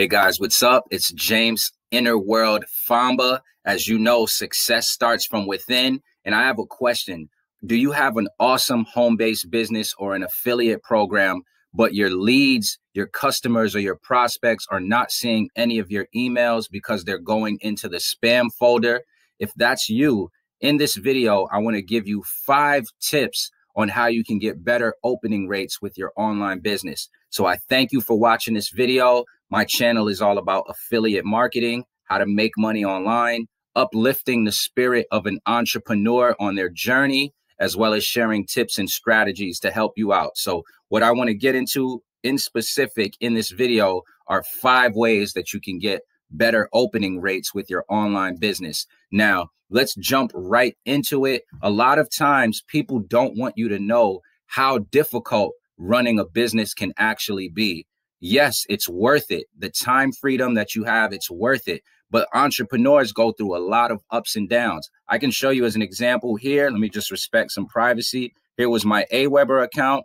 Hey guys, what's up? It's James, Inner World Fomba. As you know, success starts from within. And I have a question. Do you have an awesome home-based business or an affiliate program, but your leads, your customers or your prospects are not seeing any of your emails because they're going into the spam folder? If that's you, in this video, I want to give you 5 tips on how you can get better opening rates with your online business. So I thank you for watching this video. My channel is all about affiliate marketing, how to make money online, uplifting the spirit of an entrepreneur on their journey, as well as sharing tips and strategies to help you out. So what I want to get into in specific in this video are 5 ways that you can get better opening rates with your online business. Now, let's jump right into it. A lot of times people don't want you to know how difficult running a business can actually be. Yes, it's worth it. The time freedom that you have, it's worth it. But entrepreneurs go through a lot of ups and downs. I can show you as an example here. Let me just respect some privacy. Here was my AWeber account,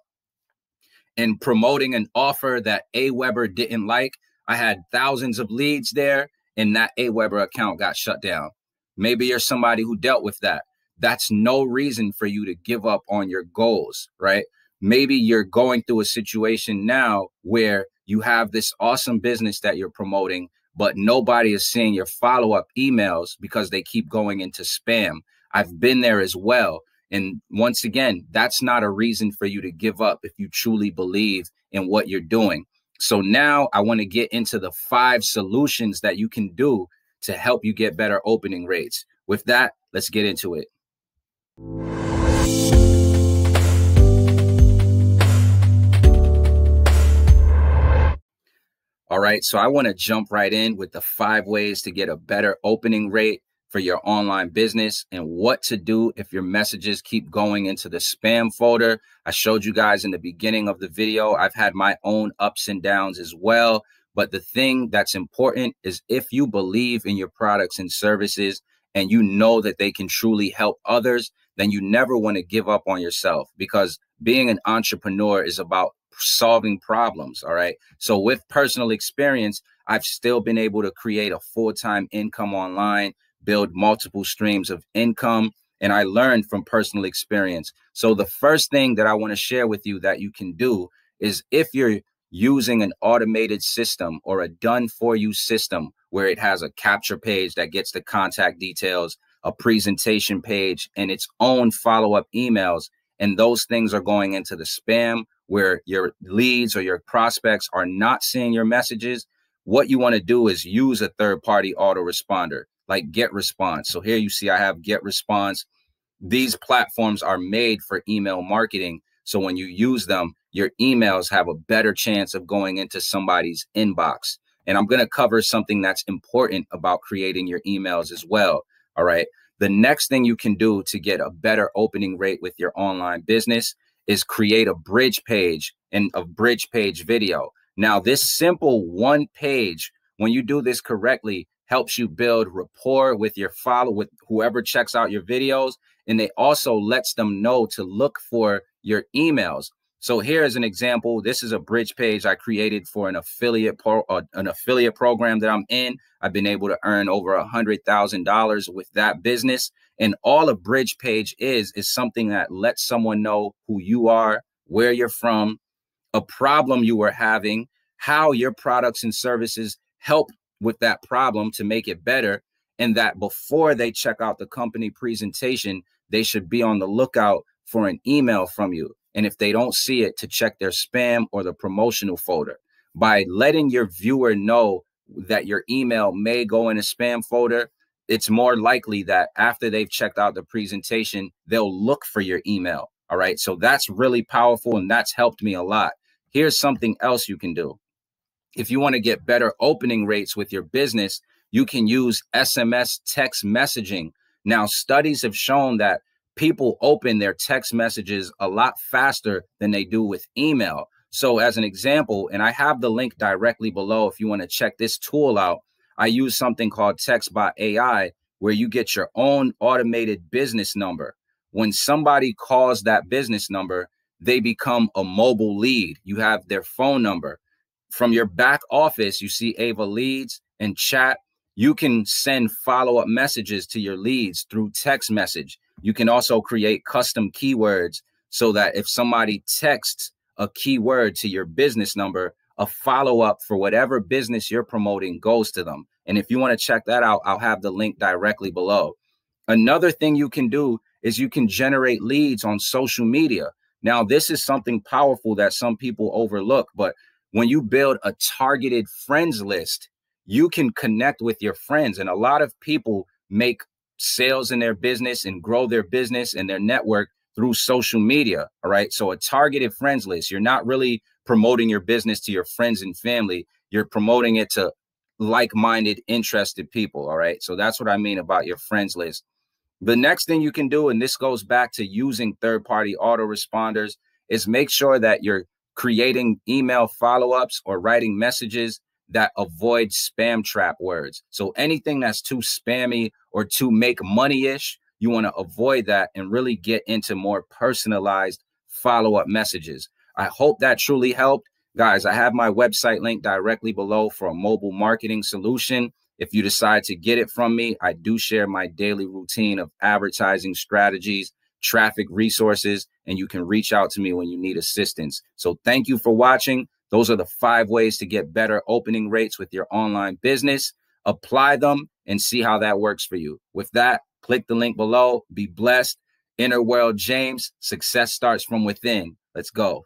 and promoting an offer that AWeber didn't like. I had thousands of leads there, and that AWeber account got shut down. Maybe you're somebody who dealt with that. That's no reason for you to give up on your goals, right? Maybe you're going through a situation now where you have this awesome business that you're promoting, but nobody is seeing your follow-up emails because they keep going into spam. I've been there as well. And once again, that's not a reason for you to give up if you truly believe in what you're doing. So now I want to get into the 5 solutions that you can do to help you get better opening rates. With that, let's get into it. All right, so I want to jump right in with the 5 ways to get a better opening rate for your online business and what to do if your messages keep going into the spam folder. I showed you guys in the beginning of the video, I've had my own ups and downs as well. But the thing that's important is if you believe in your products and services and you know that they can truly help others, then you never want to give up on yourself, because being an entrepreneur is about solving problems. All right. So with personal experience, I've still been able to create a full-time income online, build multiple streams of income, and I learned from personal experience. So the first thing that I want to share with you that you can do is if you're using an automated system or a done-for-you system where it has a capture page that gets the contact details, a presentation page, and its own follow-up emails, and those things are going into the spam where your leads or your prospects are not seeing your messages, what you want to do is use a third-party autoresponder like GetResponse. So here you see I have GetResponse. These platforms are made for email marketing. So when you use them, your emails have a better chance of going into somebody's inbox. And I'm going to cover something that's important about creating your emails as well. All right. The next thing you can do to get a better opening rate with your online business is create a bridge page and a bridge page video. Now, this simple one page, when you do this correctly, helps you build rapport with your with whoever checks out your videos. And they also lets them know to look for your emails. So here's an example. This is a bridge page I created for an affiliate program that I'm in. I've been able to earn over $100,000 with that business. And all a bridge page is something that lets someone know who you are, where you're from, a problem you were having, how your products and services help with that problem to make it better, and that before they check out the company presentation, they should be on the lookout for an email from you. And if they don't see it, to check their spam or the promotional folder. By letting your viewer know that your email may go in a spam folder, it's more likely that after they've checked out the presentation, they'll look for your email. All right. So that's really powerful. And that's helped me a lot. Here's something else you can do. If you want to get better opening rates with your business, you can use SMS text messaging. Now, studies have shown that people open their text messages a lot faster than they do with email. So as an example, and I have the link directly below if you want to check this tool out, I use something called Text by AI, where you get your own automated business number. When somebody calls that business number, they become a mobile lead. You have their phone number. from your back office, you see Ava Leads and chat. You can send follow-up messages to your leads through text message. You can also create custom keywords so that if somebody texts a keyword to your business number, a follow-up for whatever business you're promoting goes to them. And if you want to check that out, I'll have the link directly below. Another thing you can do is you can generate leads on social media. Now, this is something powerful that some people overlook, but when you build a targeted friends list, you can connect with your friends. And a lot of people make sales in their business and grow their business and their network through social media. All right. So a targeted friends list, you're not really promoting your business to your friends and family. You're promoting it to like-minded, interested people. All right. So that's what I mean about your friends list. The next thing you can do, and this goes back to using third-party autoresponders, is make sure that you're creating email follow-ups or writing messages that avoid spam trap words. So anything that's too spammy or too make money-ish, you want to avoid that and really get into more personalized follow-up messages. I hope that truly helped. Guys, I have my website link directly below for a mobile marketing solution. If you decide to get it from me, I do share my daily routine of advertising strategies, traffic resources, and you can reach out to me when you need assistance. So thank you for watching. Those are the 5 ways to get better opening rates with your online business. Apply them and see how that works for you. With that, click the link below. Be blessed. Inner World James, success starts from within. Let's go.